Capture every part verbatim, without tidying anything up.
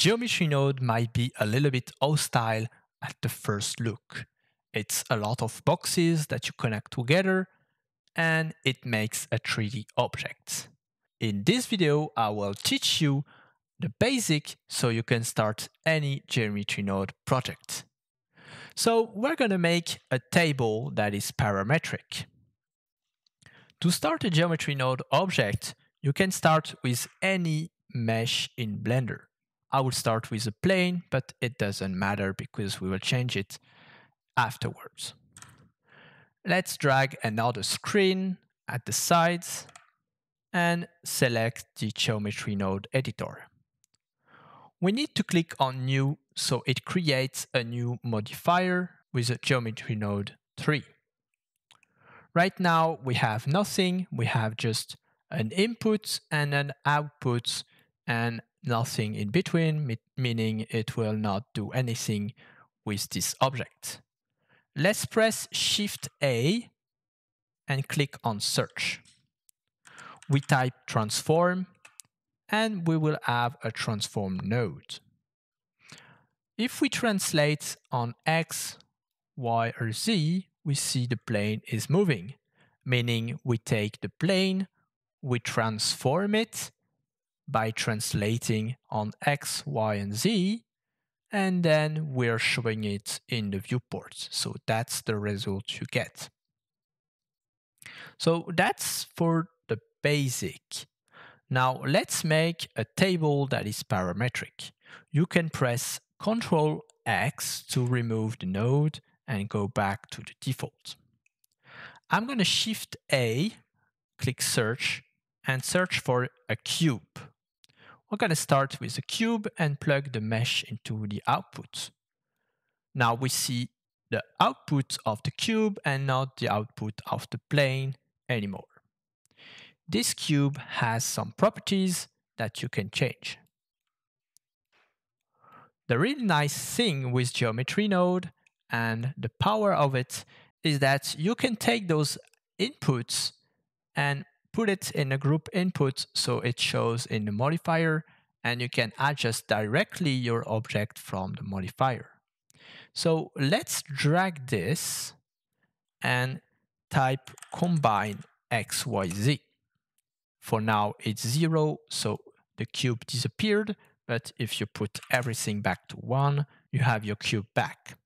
Geometry Node might be a little bit hostile at the first look. It's a lot of boxes that you connect together, and it makes a three D object. In this video, I will teach you the basic so you can start any Geometry Node project. So we're going to make a table that is parametric. To start a Geometry Node object, you can start with any mesh in Blender. I will start with a plane, but it doesn't matter because we will change it afterwards. Let's drag another screen at the sides and select the Geometry Node editor. We need to click on New, so it creates a new modifier with a Geometry Node three. Right now we have nothing, we have just an input and an output and nothing in between, meaning it will not do anything with this object. Let's press Shift A and click on Search. We type transform and we will have a transform node. If we translate on X, Y or Z, we see the plane is moving, meaning we take the plane, we transform it by translating on X, Y and Z, and then we're showing it in the viewport. So that's the result you get. So that's for the basic. Now let's make a table that is parametric. You can press Ctrl X to remove the node and go back to the default. I'm going to Shift A, click Search, and search for a cube. We're going to start with a cube and plug the mesh into the output. Now we see the output of the cube and not the output of the plane anymore. This cube has some properties that you can change. The really nice thing with Geometry Node and the power of it is that you can take those inputs and put it in a group input so it shows in the modifier, and you can adjust directly your object from the modifier. So let's drag this and type combine X, Y, Z. For now it's zero, so the cube disappeared, but if you put everything back to one, you have your cube back.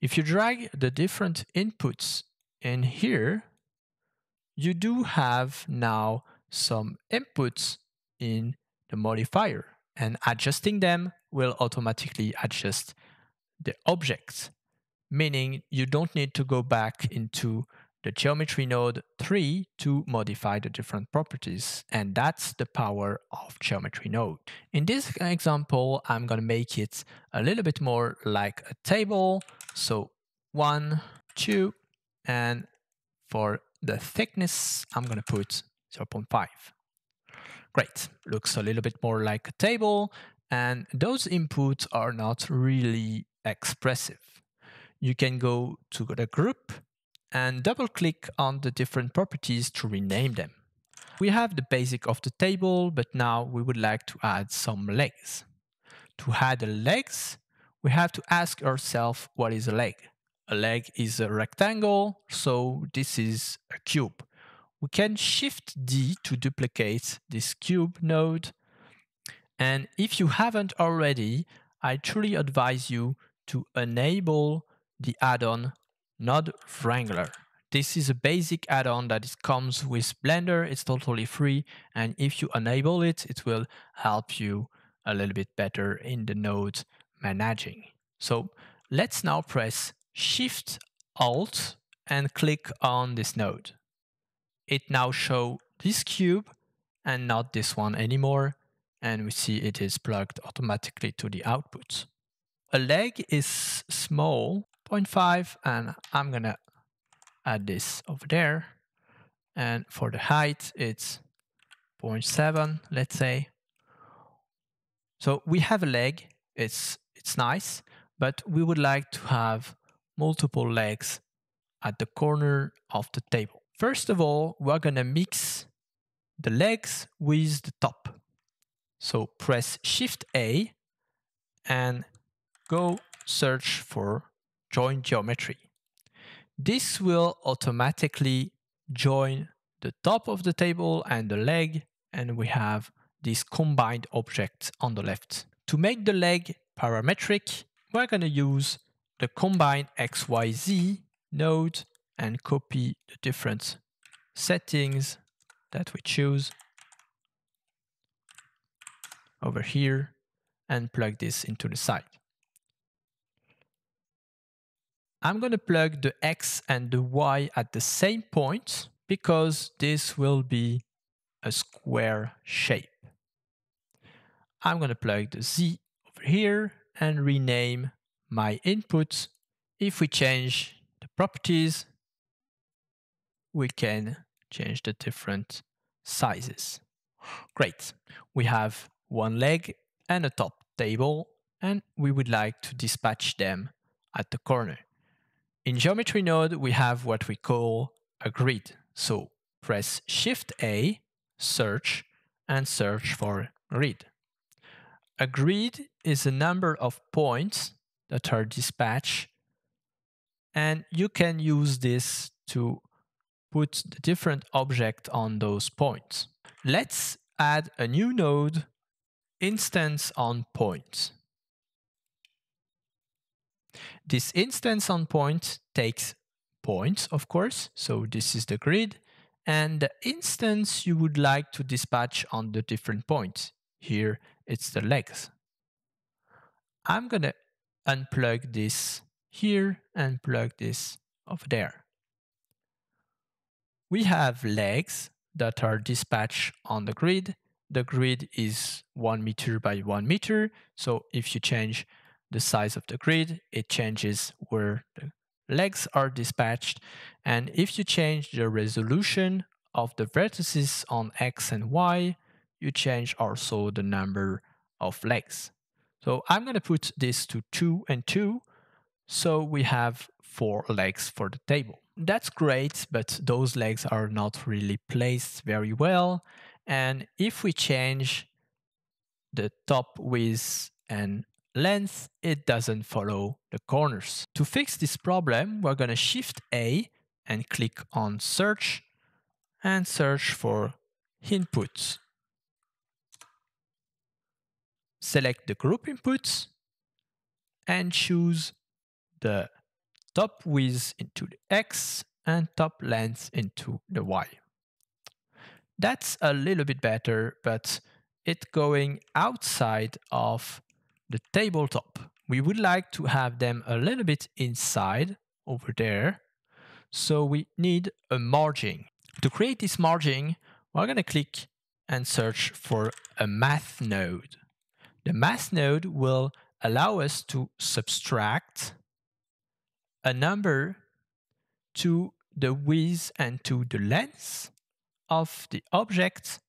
If you drag the different inputs in here, you do have now some inputs in the modifier, and adjusting them will automatically adjust the objects, meaning you don't need to go back into the Geometry Node three to modify the different properties, and that's the power of Geometry Node. In this example, I'm going to make it a little bit more like a table. So one, two, and for the thickness, I'm going to put zero point five. Great, looks a little bit more like a table, and those inputs are not really expressive. You can go to the group and double-click on the different properties to rename them. We have the basic of the table, but now we would like to add some legs. To add the legs, we have to ask ourselves, what is a leg? A leg is a rectangle, so this is a cube. We can Shift D to duplicate this cube node. And if you haven't already, I truly advise you to enable the add-on Node Wrangler. This is a basic add-on that it comes with Blender. It's totally free, and if you enable it, it will help you a little bit better in the node managing. So let's now press Shift Alt and click on this node. It now shows this cube and not this one anymore, and we see it is plugged automatically to the output. A leg is small, zero point five, and I'm gonna add this over there. And for the height, it's zero point seven, let's say. So we have a leg, it's, it's nice, but we would like to have multiple legs at the corner of the table. First of all, we're going to mix the legs with the top. So press Shift A and go search for Join Geometry. This will automatically join the top of the table and the leg, and we have this combined object on the left. To make the leg parametric, we're going to use the combine X Y Z node and copy the different settings that we choose over here and plug this into the side. I'm going to plug the X and the Y at the same point because this will be a square shape. I'm going to plug the Z over here and rename my input. If we change the properties, we can change the different sizes. Great. We have one leg and a top table, and we would like to dispatch them at the corner. In Geometry Node, we have what we call a grid. So press Shift A, search, and search for grid. A grid is a number of points that are dispatched, and you can use this to put the different object on those points. Let's add a new node, instance on point. This instance on point takes points, of course, so this is the grid, and the instance you would like to dispatch on the different points. Here, it's the legs. I'm going to unplug this here and plug this over there. We have legs that are dispatched on the grid. The grid is one meter by one meter. So if you change the size of the grid, it changes where the legs are dispatched. And if you change the resolution of the vertices on X and Y, you change also the number of legs. So I'm going to put this to two and two. So we have four legs for the table. That's great, but those legs are not really placed very well. And if we change the top width and length, it doesn't follow the corners. To fix this problem, we're going to Shift A and click on search and search for inputs. Select the group inputs and choose the top width into the X and top length into the Y. That's a little bit better, but it's going outside of the tabletop. We would like to have them a little bit inside over there, so we need a margin. To create this margin, we're going to click and search for a math node. The math node will allow us to subtract a number to the width and to the length of the object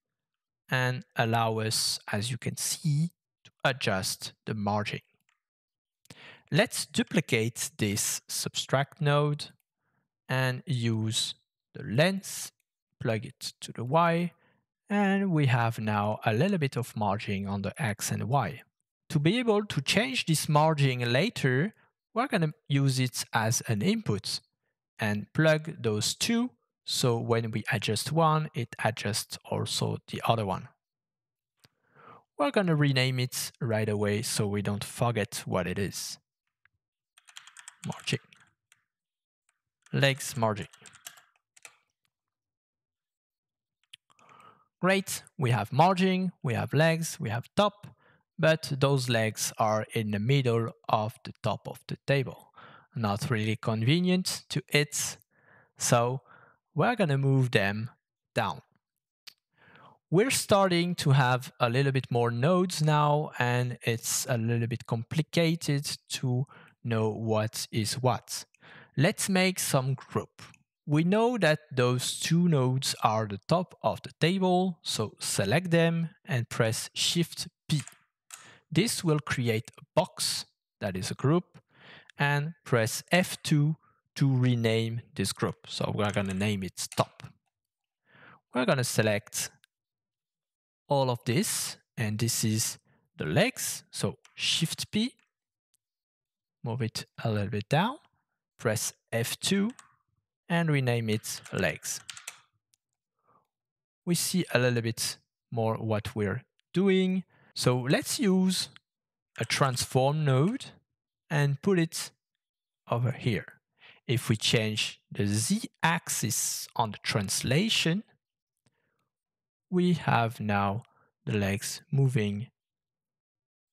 and allow us, as you can see, to adjust the margin. Let's duplicate this subtract node and use the length, plug it to the Y, and we have now a little bit of margin on the X and Y. To be able to change this margin later, we're going to use it as an input and plug those two. So when we adjust one, it adjusts also the other one. We're going to rename it right away so we don't forget what it is. Margin. Legs margin. Great, we have margin, we have legs, we have top, but those legs are in the middle of the top of the table. Not really convenient to it, so we're going to move them down. We're starting to have a little bit more nodes now, and it's a little bit complicated to know what is what. Let's make some group. We know that those two nodes are the top of the table, so select them and press Shift P. This will create a box that is a group, and press F two to rename this group. So we're going to name it top. We're going to select all of this, and this is the legs, so Shift P, move it a little bit down, press F two, and rename it legs. We see a little bit more what we're doing. So let's use a transform node and put it over here. If we change the z-axis on the translation, we have now the legs moving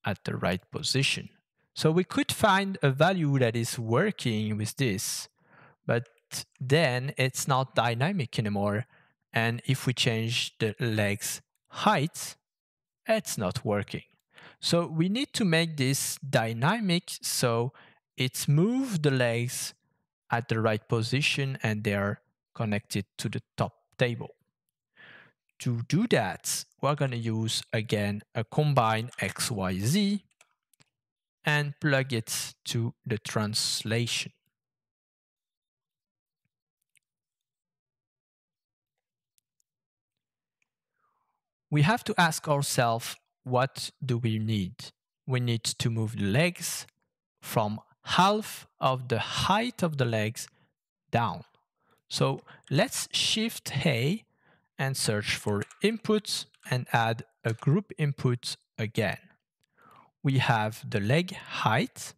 at the right position. So we could find a value that is working with this, but then it's not dynamic anymore. And if we change the legs height, it's not working. So we need to make this dynamic so it's move the legs at the right position and they're connected to the top table. To do that, we're going to use again a combine X Y Z and plug it to the translation. We have to ask ourselves, what do we need? We need to move the legs from half of the height of the legs down. So let's shift A and search for inputs and add a group input again. We have the leg height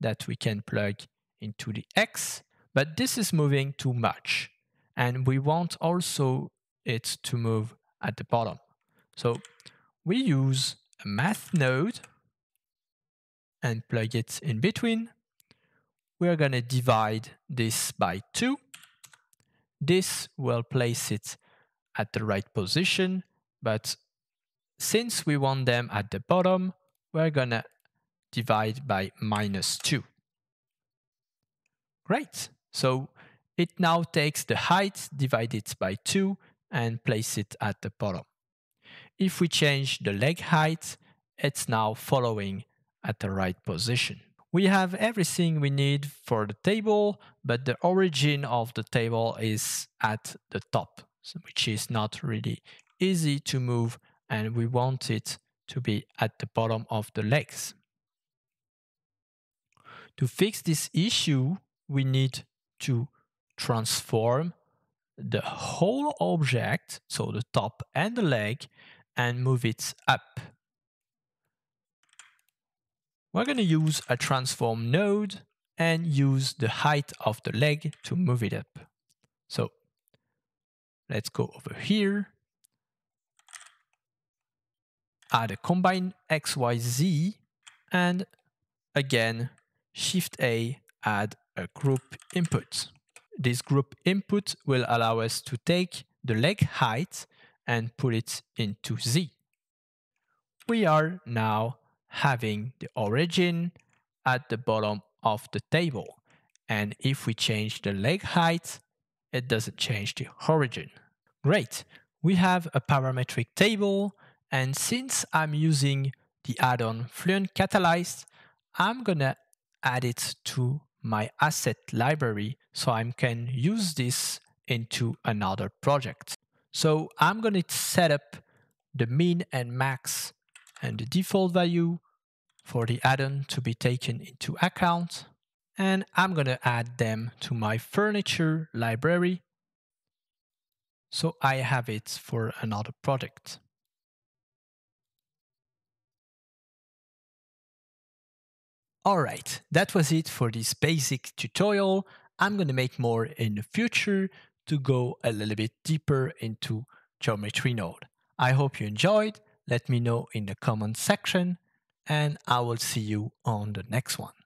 that we can plug into the X, but this is moving too much. And we want also it to move at the bottom. So we use a math node and plug it in between. We're going to divide this by two. This will place it at the right position, but since we want them at the bottom, we're going to divide by minus two. Great. So it now takes the height, divide it by two, and place it at the bottom. If we change the leg height, it's now following at the right position. We have everything we need for the table, but the origin of the table is at the top, which is not really easy to move, and we want it to be at the bottom of the legs. To fix this issue, we need to transform the whole object, so the top and the leg, and move it up. We're going to use a transform node and use the height of the leg to move it up. So let's go over here, add a combine X Y Z, and again, Shift A, add a group input. This group input will allow us to take the leg height and put it into Z. We are now having the origin at the bottom of the table. And if we change the leg height, it doesn't change the origin. Great, we have a parametric table. And since I'm using the add-on Fluent Catalyst, I'm gonna add it to my asset library so I can use this into another project. So I'm gonna set up the min and max and the default value for the add-on to be taken into account. And I'm gonna add them to my furniture library so I have it for another project. All right, that was it for this basic tutorial. I'm gonna make more in the future to go a little bit deeper into Geometry Node. I hope you enjoyed. Let me know in the comment section, and I will see you on the next one.